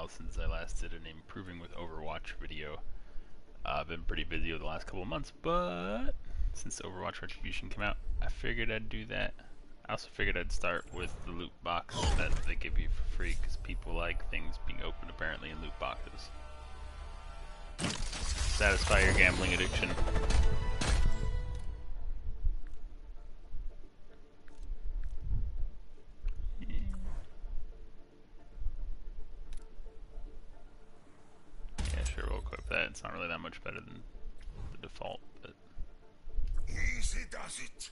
while since I last did an Improving with Overwatch video. I've been pretty busy over the last couple of months, but since Overwatch Retribution came out, I figured I'd do that. I also figured I'd start with the loot box that they give you for free, because people like things being opened apparently in loot boxes. Satisfy your gambling addiction. It's not really that much better than the default, but easy does it.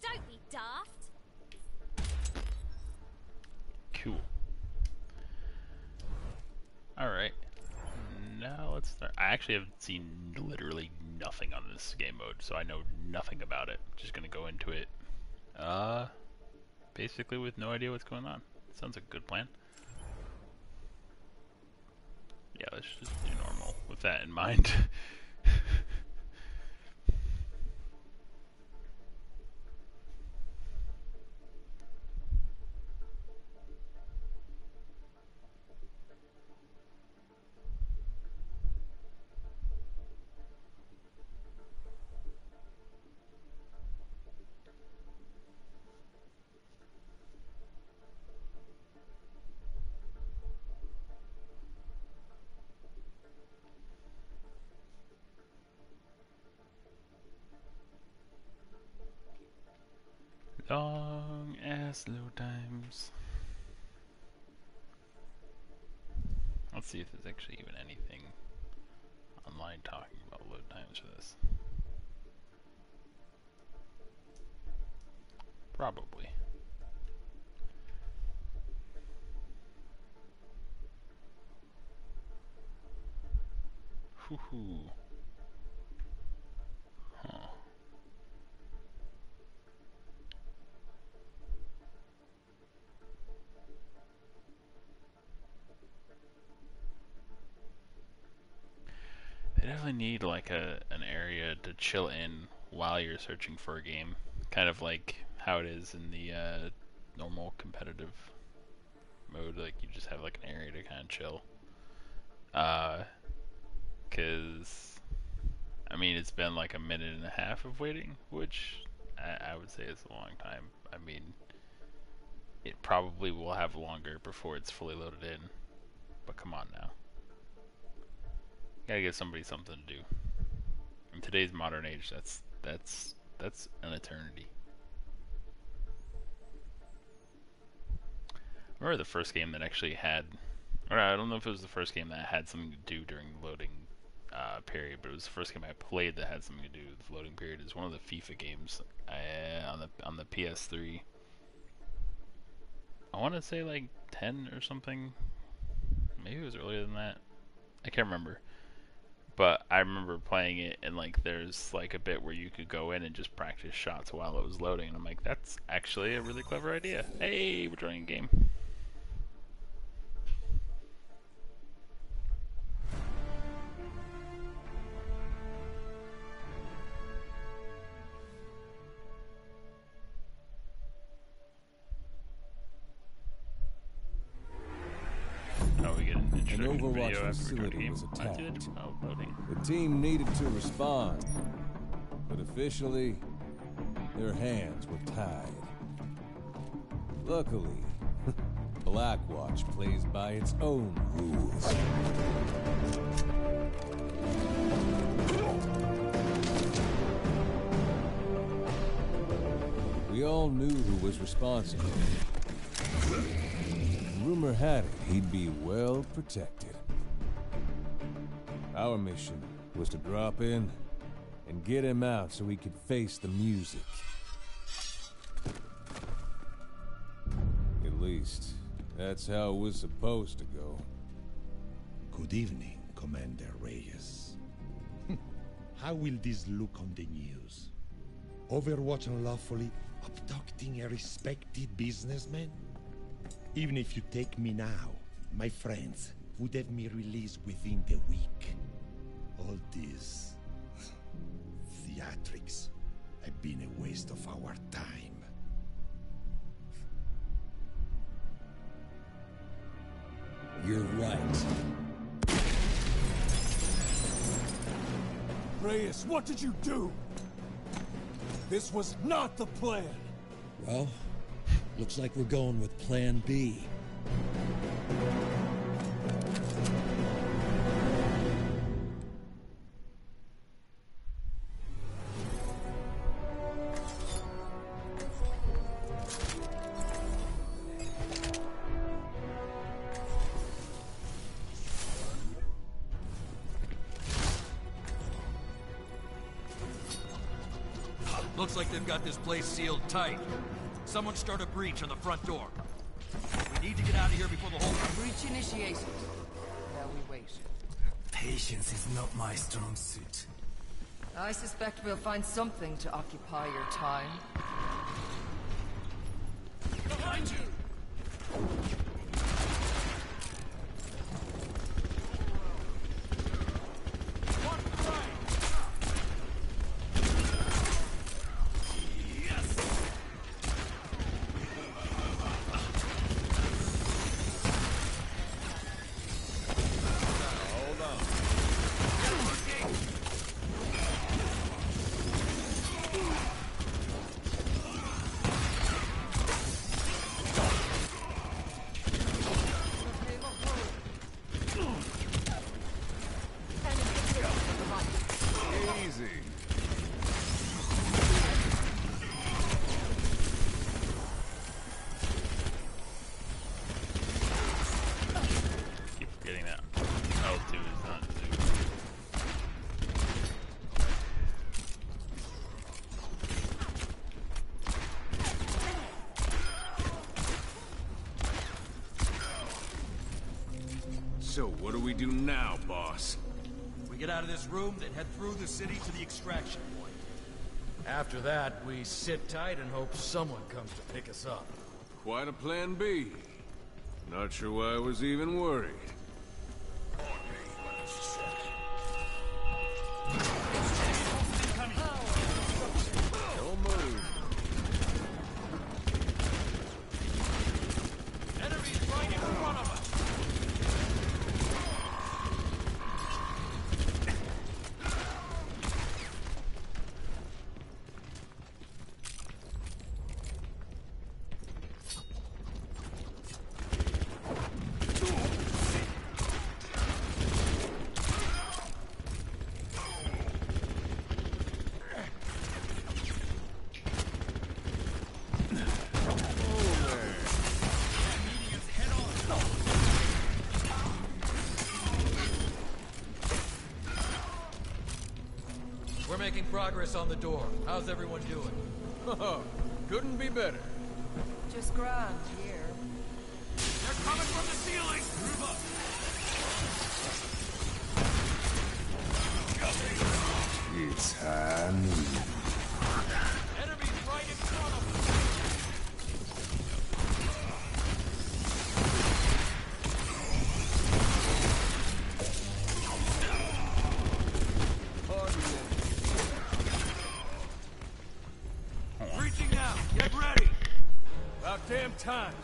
Don't be daft. Cool. Alright, now let's start. I actually have seen literally nothing on this game mode, so I know nothing about it. I'm just gonna go into it, basically with no idea what's going on. Sounds like a good plan. Yeah, let's just do normal with that in mind. Long ass load times. Let's see if there's actually even anything online talking about load times for this. Probably. Hoo-hoo. Huh. I definitely need like an area to chill in while you're searching for a game, kind of like how it is in the normal competitive mode. Like you just have like an area to kind of chill. 'Cause I mean it's been like a minute and a half of waiting, which I would say is a long time. I mean it probably will have longer before it's fully loaded in, but come on now. Gotta give somebody something to do. In today's modern age, that's an eternity. I remember the first game that actually had, or I don't know if it was the first game that had something to do during the loading period, but it was the first game I played that had something to do with the loading period. It's one of the FIFA games on the PS3. I want to say like 10 or something. Maybe it was earlier than that. I can't remember. But I remember playing it, and like there's like a bit where you could go in and just practice shots while it was loading, and I'm like, that's actually a really clever idea. Hey, we're joining a game. An Overwatch facility was attacked. The team needed to respond, but officially, their hands were tied. Luckily, Blackwatch plays by its own rules. We all knew who was responsible. Rumor had it, he'd be well protected. Our mission was to drop in and get him out so he could face the music. At least, that's how it was supposed to go. Good evening, Commander Reyes. How will this look on the news? Overwatch unlawfully abducting a respected businessman? Even if you take me now, my friends would have me released within the week. All these theatrics have been a waste of our time. You're right. Reyes, what did you do? This was not the plan! Well, looks like we're going with Plan B. Looks like they've got this place sealed tight. Someone start a breach on the front door. We need to get out of here before the whole... Breach initiated. Now we wait. Patience is not my strong suit. I suspect we'll find something to occupy your time. Behind you! So, what do we do now, boss? We get out of this room, then head through the city to the extraction point. After that, we sit tight and hope someone comes to pick us up. Quite a plan B. Not sure why I was even worried. Making progress on the door. How's everyone doing? Oh, couldn't be better. Just grand here. They're coming from the ceiling! Move up! It's time. Enemies right in front of time.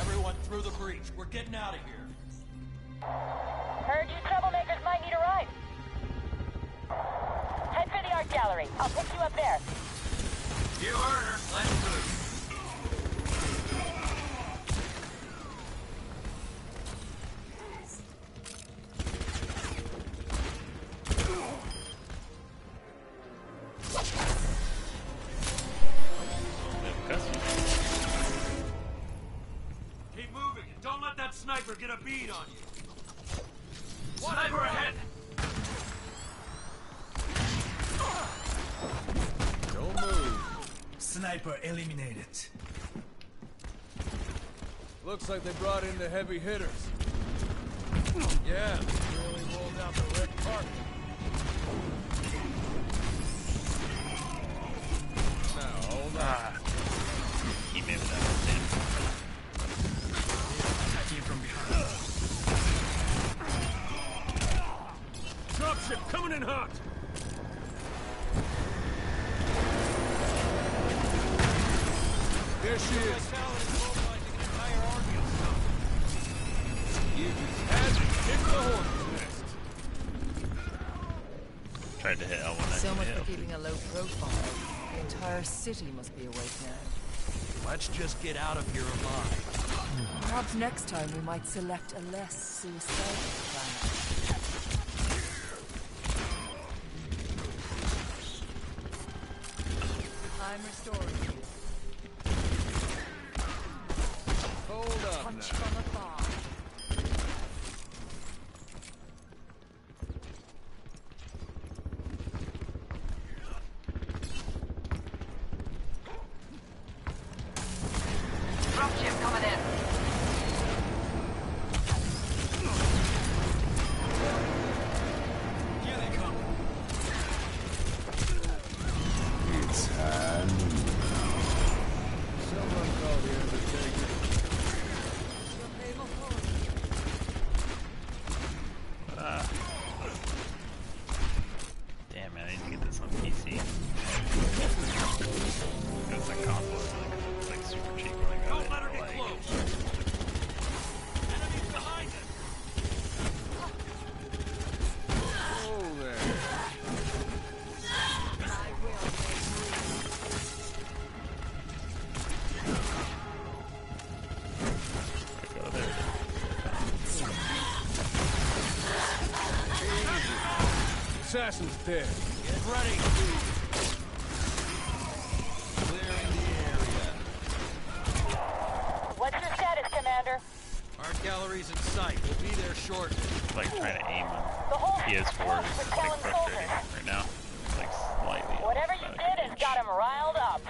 Everyone through the breach. We're getting out of here. Heard you troublemakers might need a ride. Head for the art gallery. I'll pick you up there. You heard her. Let's move. Get a bead on you. Sniper ahead! Don't move. Sniper eliminated. Looks like they brought in the heavy hitters. Yeah, really rolled out the red carpet. Now, hold on. Ship coming in hot. There she is. You just had to hit the horse's nest. Tried to hit. I want to. So much for keeping a low profile. The entire city must be awake now. Let's just get out of here alive. Perhaps next time we might select a less suicidal plan. I'm restoring you. Hold up. Punch now. From afar. Dropship coming in. Here they come. It's damn it, I need to get this on PC. It's like combo, it's like super cheap. Like, don't let her get close! Enemies behind us! Oh, there. Assassin's dead. Get ready. Clearing the area. What's the status, Commander? Art gallery's in sight. We'll be there shortly. Like trying to aim on the whole PS4 is like frustrating right now. It's like slightly. Whatever you did has got him riled up.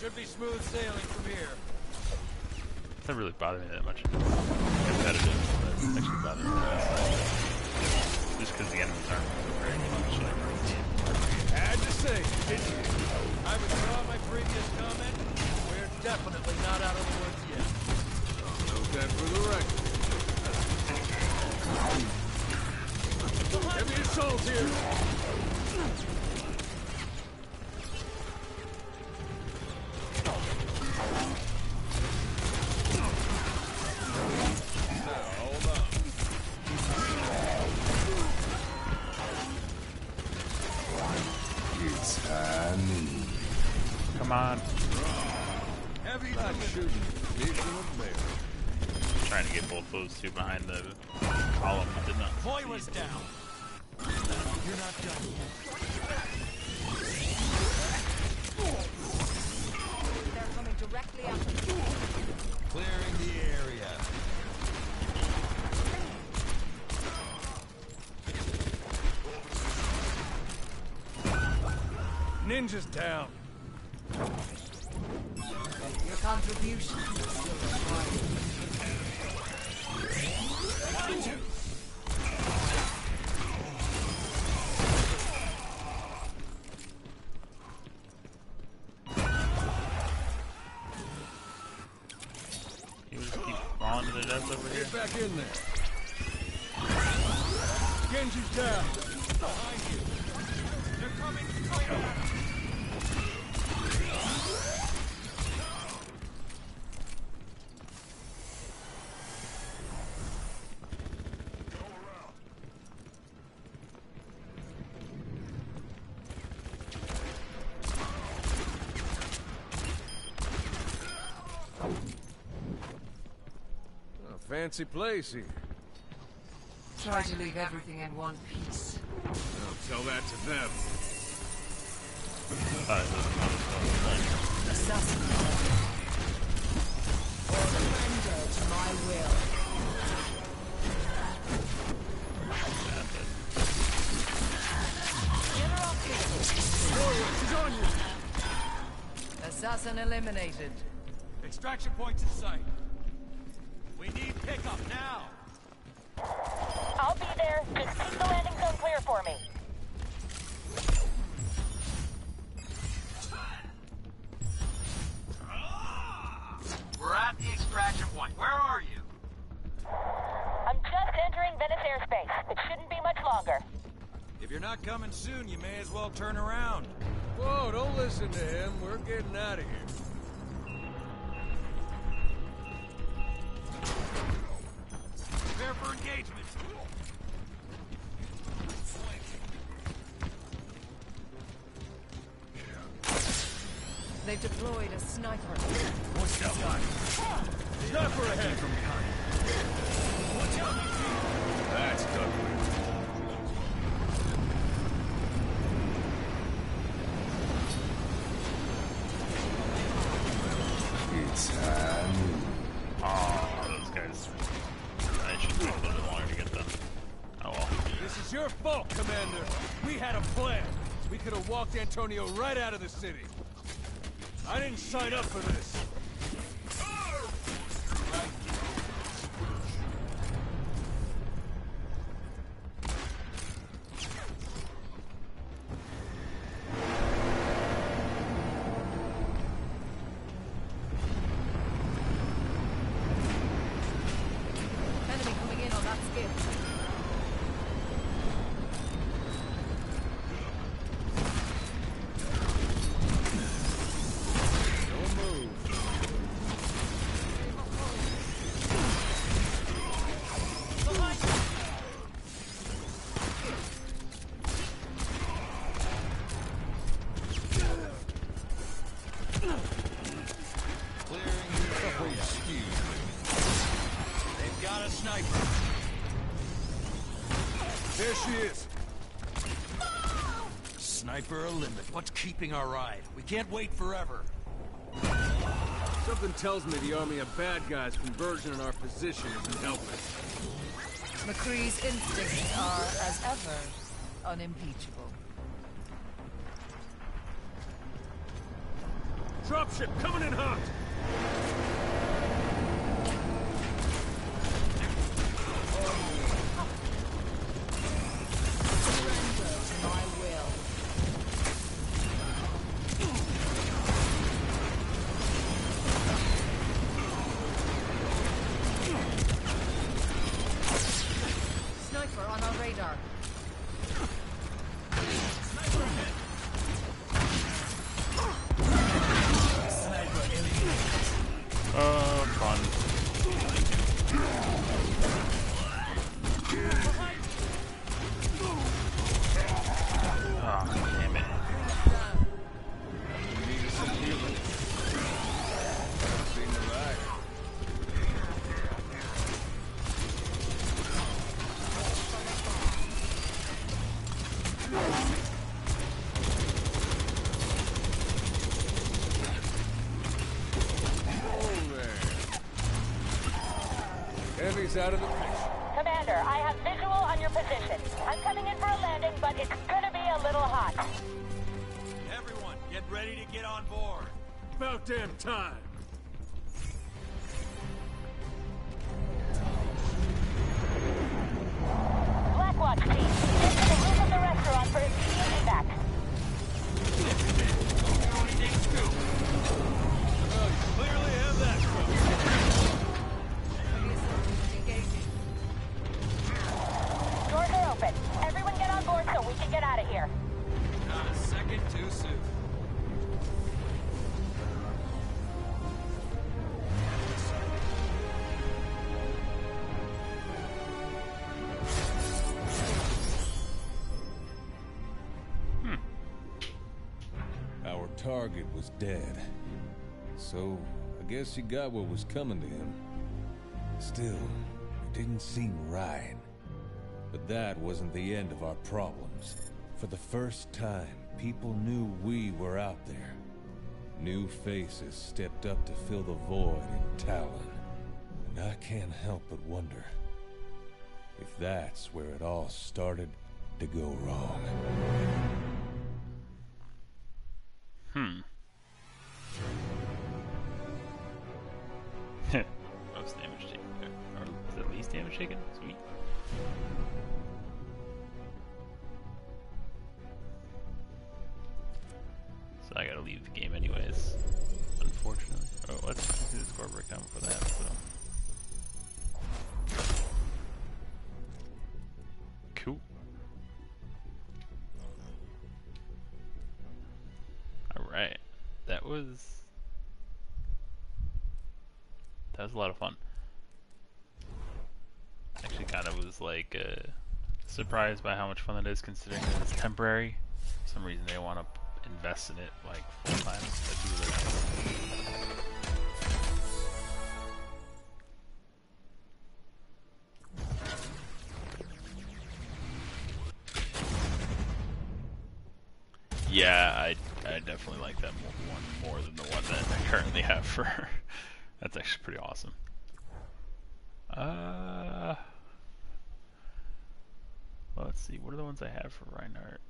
Should be smooth sailing from here. It doesn't really bother me that much. Competitive, but it actually bothers me that much. Just because the enemies aren't very much like I had to say, I withdraw my previous comment. We're definitely not out of the woods yet. Note that for the record. Heavy assault here. Now, hold on. Come on. Heavy shooting. Trying to get both those two behind the column. I did not. Boy was down. You're not done yet. They're coming directly up. Clearing the area. Ninja's down. Your contribution is still required. You just keep falling to the death over here. Get back in there. Genji's down. Behind you. They're coming clear. Fancy place here. Try to leave everything in one piece. I'll tell that to them. Assassin. Or surrender to my will. She's on you. Assassin eliminated. Extraction points in sight. We need pickup now! I'll be there. Just keep the landing zone clear for me. We're at the extraction point. Where are you? I'm just entering Venice airspace. It shouldn't be much longer. you're not coming soon, you may as well turn around. Whoa, don't listen to him. We're getting out of here. Prepare for engagement. They've deployed a sniper. Watch out! Sniper ahead from behind. Watch out! That's ugly. It's those guys. I should have a little longer to get them. Oh well. This is your fault, Commander. We had a plan. We could have walked Antonio right out of the city. I didn't sign up for this. Enemy coming in on that skiff. There she is. Oh! Sniper eliminated. What's keeping our ride? We can't wait forever. Something tells me the army of bad guys converging in our position isn't helping. McCree's instincts are, as ever, unimpeachable. Dropship coming in hot! Out of the picture. Commander, I have visual on your position. I'm coming in for a landing, but it's gonna be a little hot. Everyone, get ready to get on board. About damn time. Blackwatch team, get to the roof of the restaurant for immediate feedback. Well, you clearly have that trouble. Everyone get on board so we can get out of here. Not a second too soon. Our target was dead. So, I guess he got what was coming to him. Still, it didn't seem right. But that wasn't the end of our problems. For the first time, people knew we were out there. New faces stepped up to fill the void in Talon. And I can't help but wonder if that's where it all started to go wrong. Most damage taken there. Or is it least damage taken? Sweet. So I gotta leave the game anyways, unfortunately. Oh, let's do the scoreboard down for that, so. Cool. That was a lot of fun. Actually kind of was like surprised by how much fun that is, considering that it's temporary. For some reason they want to invest in it like full time. That'd be really nice. Yeah, I definitely like that one more than the one that I currently have for. That's actually pretty awesome. Well, let's see. What are the ones I have for Reinhardt?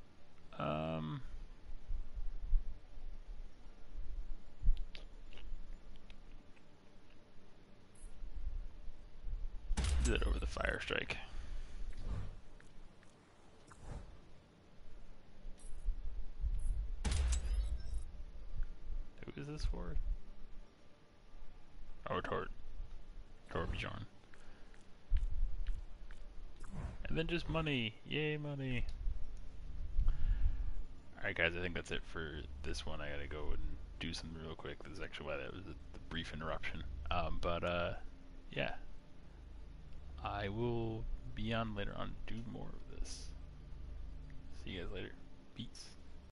Do that over the fire strike. Who is this for? Oh, toward Bjorn. And then just money. Yay, money. Alright guys, I think that's it for this one. I gotta go and do something real quick. This is actually why that was a brief interruption. Yeah. I will be on later on, do more of this. See you guys later. Peace.